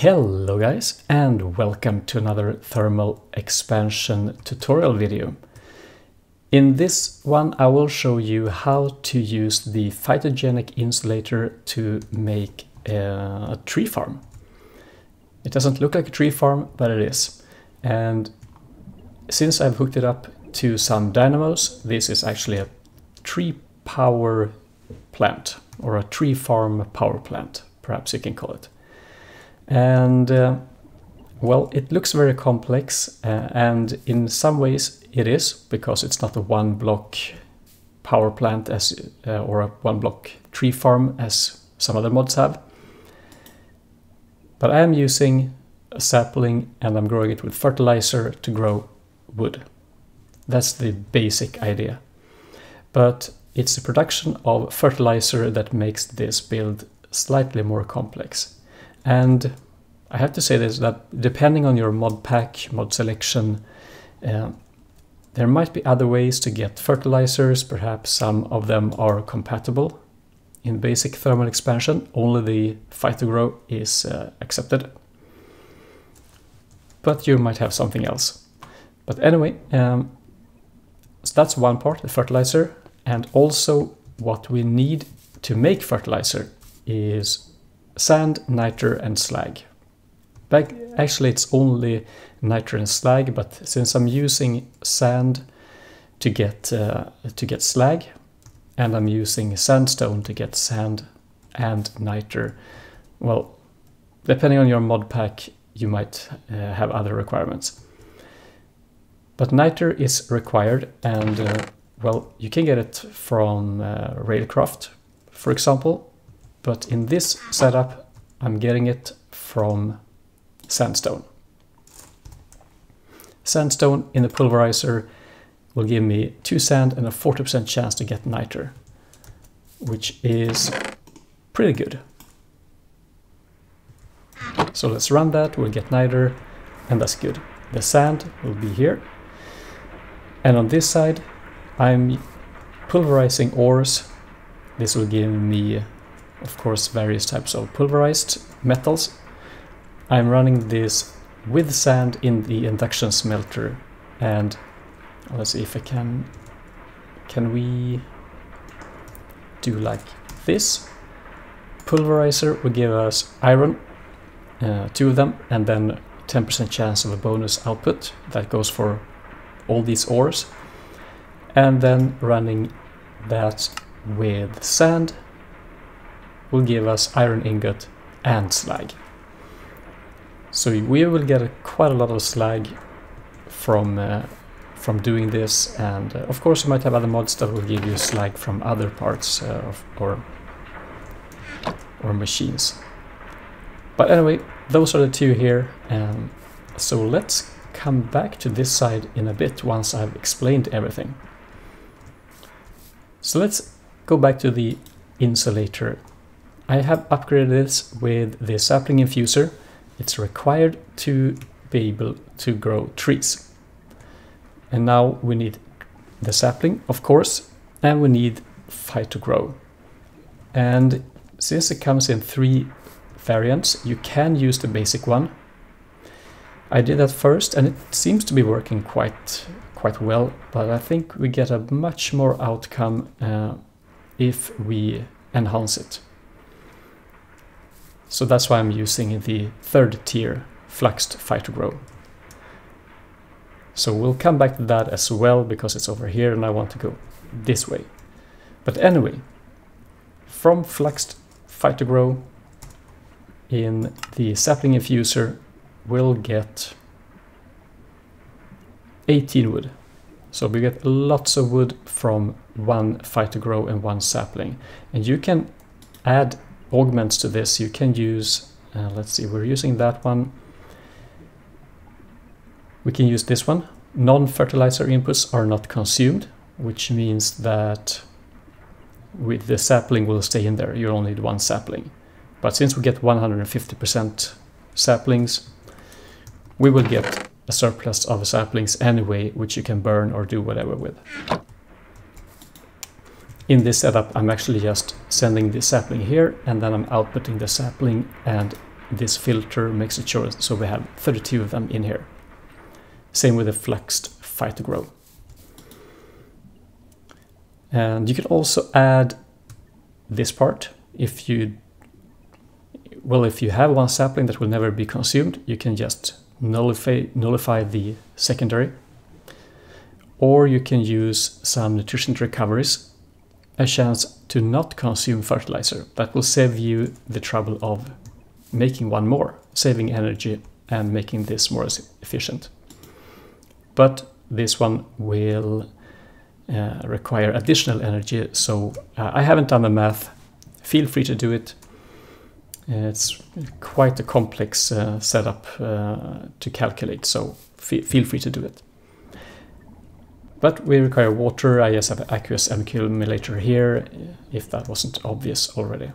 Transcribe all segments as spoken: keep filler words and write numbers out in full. Hello guys, and welcome to another Thermal Expansion tutorial video. In this one I will show you how to use the Phytogenic Insolator to make a tree farm. It doesn't look like a tree farm, but it is. And since I've hooked it up to some dynamos, this is actually a tree power plant, or a tree farm power plant, perhaps you can call it. And uh, well, it looks very complex, uh, and in some ways it is, because it's not a one block power plant as uh, or a one block tree farm as some other mods have. But I am using a sapling and I'm growing it with fertilizer to grow wood. That's the basic idea. But it's the production of fertilizer that makes this build slightly more complex. And I have to say this, that depending on your mod pack, mod selection, uh, there might be other ways to get fertilizers. Perhaps some of them are compatible in basic thermal expansion. Only the Phyto-Gro is uh, accepted. But you might have something else. But anyway, um, so that's one part, the fertilizer. And also what we need to make fertilizer is sand, nitre and slag. Back, actually it's only nitre and slag, but since I'm using sand to get uh, to get slag, and I'm using sandstone to get sand and nitre, well, depending on your mod pack you might uh, have other requirements. But nitre is required, and uh, well, you can get it from uh, Railcraft, for example. But in this setup, I'm getting it from sandstone. Sandstone in the pulverizer will give me two sand and a forty percent chance to get nitre, which is pretty good. So let's run that, we'll get nitre, and that's good. The sand will be here. And on this side, I'm pulverizing ores. This will give me, of course, various types of pulverized metals. I'm running this with sand in the induction smelter, and let's see if I can can we do like this. Pulverizer will give us iron, uh, two of them, and then ten percent chance of a bonus output that goes for all these ores. And then running that with sand will give us iron ingot and slag. So we will get a, quite a lot of slag from uh, from doing this, and uh, of course you might have other mods that will give you slag from other parts uh, of, or, or machines. But anyway, those are the two here, and so let's come back to this side in a bit once I've explained everything. So let's go back to the insolator. I have upgraded this with the sapling infuser. It's required to be able to grow trees. And now we need the sapling, of course, and we need Phyto-Gro. And since it comes in three variants, you can use the basic one. I did that first, and it seems to be working quite, quite well, but I think we get a much more outcome uh, if we enhance it. So that's why I'm using the third tier, Fluxed Phyto-Gro. So we'll come back to that as well, because it's over here and I want to go this way. But anyway, from Fluxed Phyto-Gro in the sapling infuser, we'll get eighteen wood. So we get lots of wood from one Phyto-Gro and one sapling. And you can add augments to this. You can use, uh, let's see, we're using that one. We can use this one. Non-fertilizer inputs are not consumed, which means that with the sapling will stay in there. You only need one sapling. But since we get one hundred fifty percent saplings, we will get a surplus of saplings anyway, which you can burn or do whatever with. In this setup, I'm actually just sending the sapling here, and then I'm outputting the sapling and this filter makes it sure, so we have thirty-two of them in here. Same with the Fluxed Phyto-Gro. And you can also add this part. If you, well, if you have one sapling that will never be consumed, you can just nullify, nullify the secondary. Or you can use some nutrition recoveries, a chance to not consume fertilizer. That will save you the trouble of making one more, saving energy and making this more efficient. But this one will uh, require additional energy, so uh, I haven't done the math. Feel free to do it. It's quite a complex uh, setup uh, to calculate, so fe feel free to do it. But we require water. I just have an aqueous accumulator here, if that wasn't obvious already.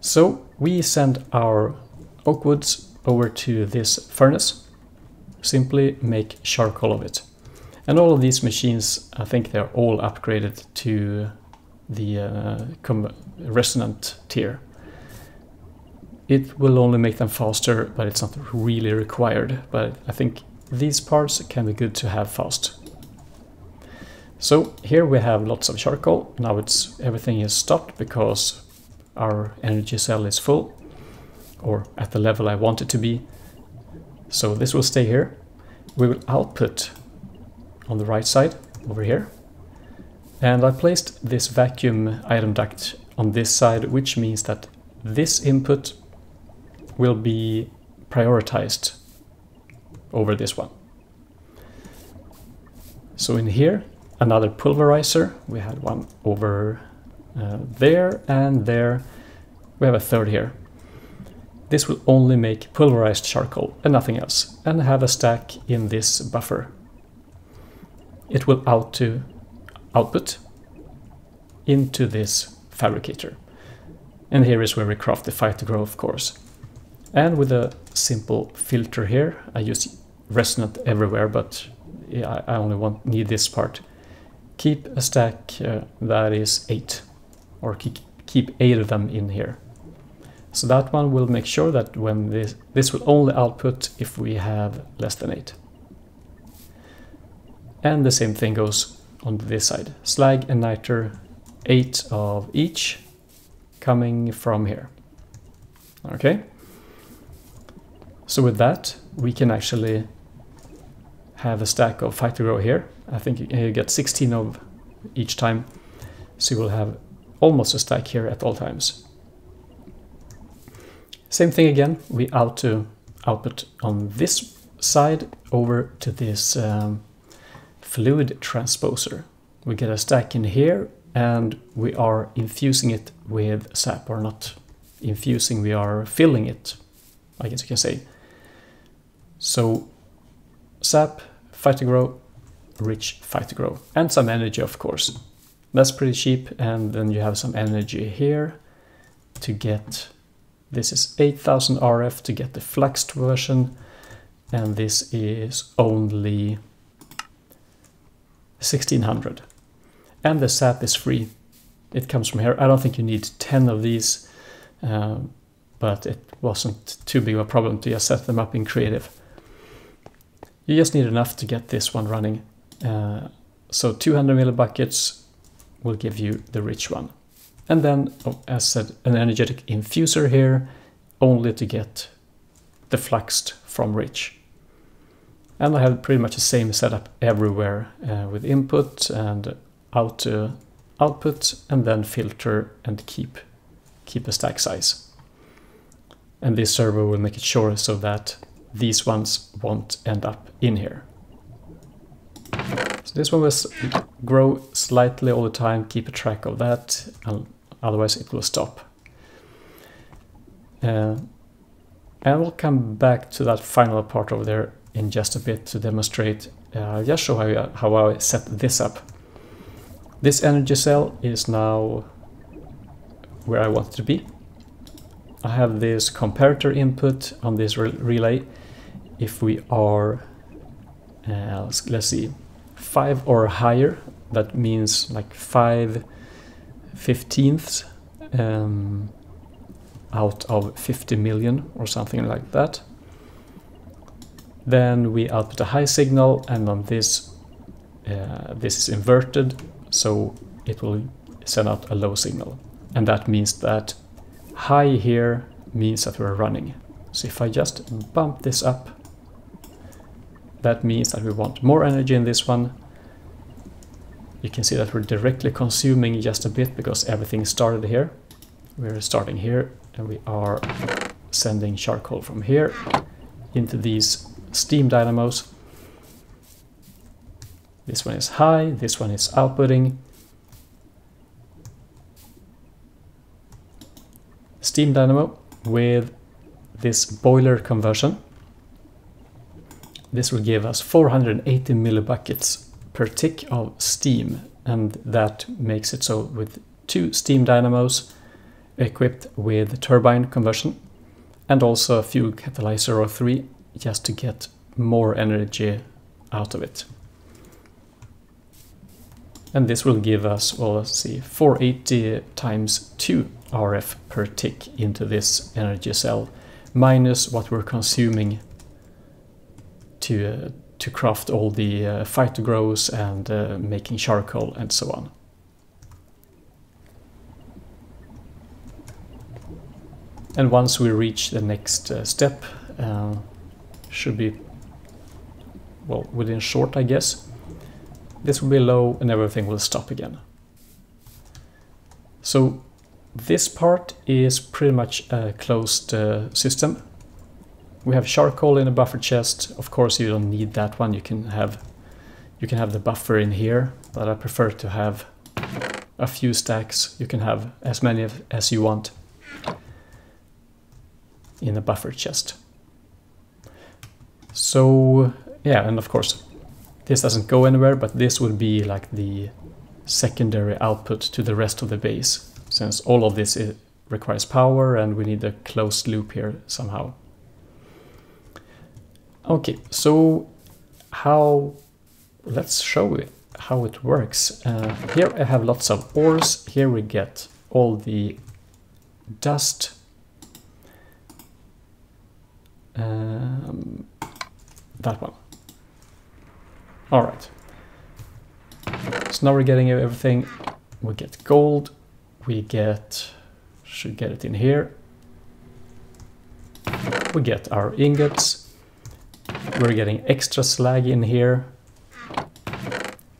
So we send our oak woods over to this furnace. Simply make charcoal of it. And all of these machines, I think they're all upgraded to the uh, com resonant tier. It will only make them faster, but it's not really required. But I think these parts can be good to have fast. So here we have lots of charcoal. Now it's everything is stopped because our energy cell is full, or at the level I want it to be. So this will stay here. We will output on the right side over here. And I placed this vacuum item duct on this side, which means that this input will be prioritized over this one. So in here, another pulverizer. We had one over uh, there and there. We have a third here. This will only make pulverized charcoal and nothing else, and have a stack in this buffer. It will out to output into this fabricator. And here is where we craft the Phyto-Gro, of course. And with a simple filter here, I use resonant everywhere, but I only want need this part. Keep a stack uh, that is eight, or keep, keep eight of them in here. So that one will make sure that when this, this will only output if we have less than eight. And the same thing goes on this side. Slag and niter, eight of each coming from here. Okay. So with that, we can actually have a stack of Phyto-Gro here. I think you get sixteen of each time. So you will have almost a stack here at all times. Same thing again, we out to output on this side over to this um, fluid transposer. We get a stack in here and we are infusing it with sap, or not infusing, we are filling it, I guess you can say. So sap, Phyto-Gro, rich Phyto-Gro, and some energy, of course. That's pretty cheap, and then you have some energy here to get. This is eight thousand R F to get the fluxed version, and this is only sixteen hundred. And the sap is free. It comes from here. I don't think you need ten of these, uh, but it wasn't too big of a problem to just set them up in creative. You just need enough to get this one running. Uh, so two hundred millibuckets will give you the rich one. And then, oh, as said, an energetic infuser here, only to get the fluxed from rich. And I have pretty much the same setup everywhere, uh, with input and out to output, and then filter and keep, keep a stack size. And this server will make it sure so that these ones won't end up in here. So this one will grow slightly all the time, keep a track of that, and otherwise it will stop. Uh, and we'll come back to that final part over there in just a bit to demonstrate. Uh, I'll just show how, you, how I set this up. This energy cell is now where I want it to be. I have this comparator input on this re relay. If we are, uh, let's, let's see, five or higher, that means like five fifteenths um, out of fifty million or something like that. Then we output a high signal, and on this, uh, this is inverted, so it will send out a low signal. And that means that high here means that we're running. So if I just bump this up, that means that we want more energy in this one. You can see that we're directly consuming just a bit because everything started here. We're starting here, and we are sending charcoal from here into these steam dynamos. This one is high, this one is outputting. Steam dynamo with this boiler conversion. This will give us four hundred eighty millibuckets per tick of steam, and that makes it so with two steam dynamos equipped with turbine conversion and also a fuel catalyzer or three just to get more energy out of it. And this will give us, well, let's see, four hundred eighty times two R F per tick into this energy cell, minus what we're consuming to uh, to craft all the uh, Phyto-Gros and uh, making charcoal and so on. And once we reach the next uh, step, uh, should be, well, within short, I guess, this will be low and everything will stop again. So this part is pretty much a closed uh, system. We have charcoal in a buffer chest. Of course, you don't need that one. You can have, you can have the buffer in here, but I prefer to have a few stacks. You can have as many as you want in a buffer chest. So yeah, and of course, this doesn't go anywhere, but this would be like the secondary output to the rest of the base, since all of this is, requires power, and we need a closed loop here somehow. Okay, so how, let's show it how it works. Uh, here I have lots of ores. Here we get all the dust. Um, that one. All right. So now we're getting everything. We get gold. We get, should get it in here. We get our ingots. We're getting extra slag in here,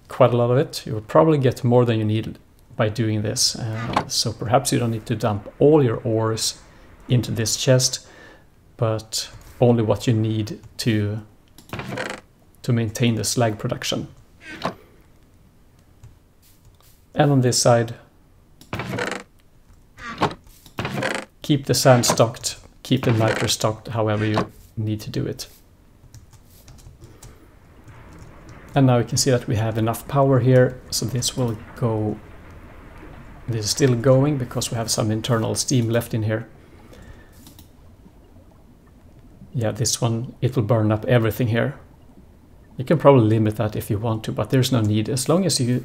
quite a lot of it. You'll probably get more than you need by doing this, uh, so perhaps you don't need to dump all your ores into this chest, but only what you need to, to maintain the slag production. And on this side, keep the sand stocked, keep the niter stocked, however you need to do it. And now you can see that we have enough power here, so this will go, this is still going because we have some internal steam left in here. Yeah, this one, it will burn up everything here. You can probably limit that if you want to, but there's no need. As long as you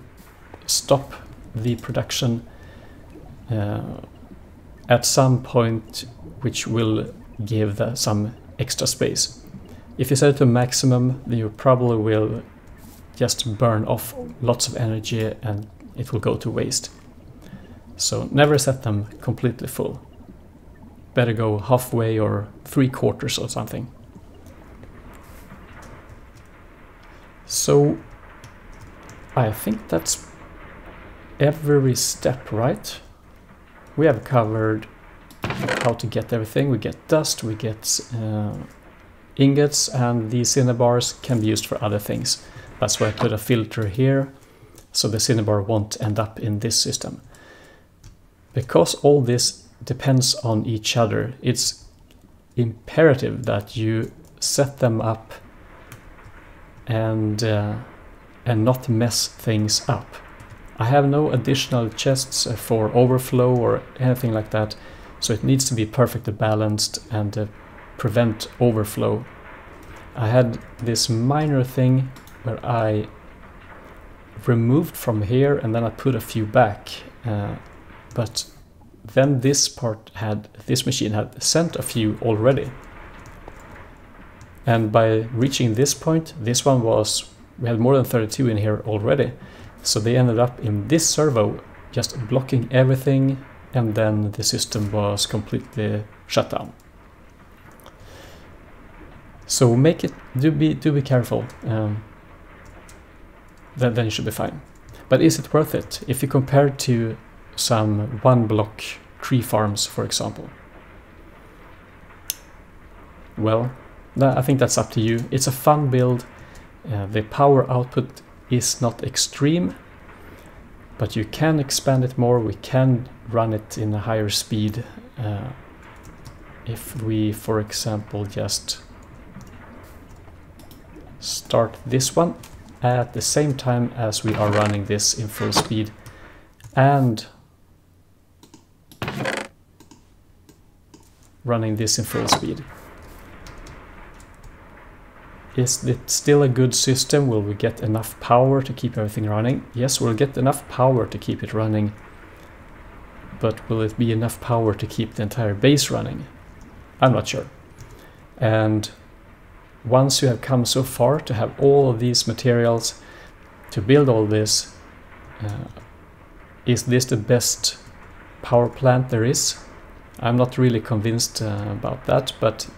stop the production uh, at some point, which will give the, some extra space. If you set it to maximum, then you probably will just burn off lots of energy and it will go to waste. So never set them completely full. Better go halfway or three quarters or something. So I think that's every step, right? We have covered how to get everything. We get dust, we get uh, ingots, and these cinnabars can be used for other things. That's why I put a filter here, so the cinnabar won't end up in this system. Because all this depends on each other, it's imperative that you set them up and, uh, and not mess things up. I have no additional chests for overflow or anything like that, so it needs to be perfectly balanced and uh, prevent overflow. I had this minor thing where I removed from here and then I put a few back, uh, but then this part had, this machine had sent a few already. And by reaching this point, this one was, we had more than thirty-two in here already. So they ended up in this servo, just blocking everything, and then the system was completely shut down. So make it, do be, do be careful, um, then, then you should be fine. But is it worth it if you compare it to some one block tree farms, for example? Well, I think that's up to you. It's a fun build. Uh, the power output is not extreme, but you can expand it more. We can run it in a higher speed. Uh, if we, for example, just start this one at the same time as we are running this in full speed, and running this in full speed. Is it still a good system? Will we get enough power to keep everything running? Yes, we'll get enough power to keep it running. But will it be enough power to keep the entire base running? I'm not sure. And once you have come so far to have all of these materials, to build all this, uh, is this the best power plant there is? I'm not really convinced uh, about that, but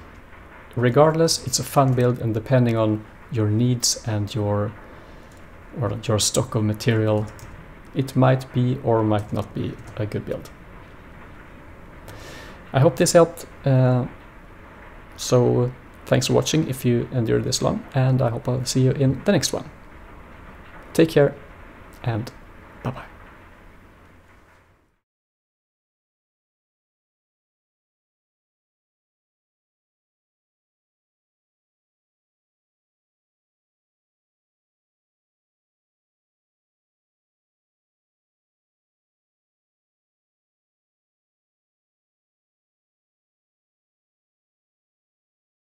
regardless, it's a fun build, and depending on your needs and your or your stock of material, it might be or might not be a good build. I hope this helped. Uh, so thanks for watching if you endured this long, and I hope I'll see you in the next one. Take care, and bye-bye.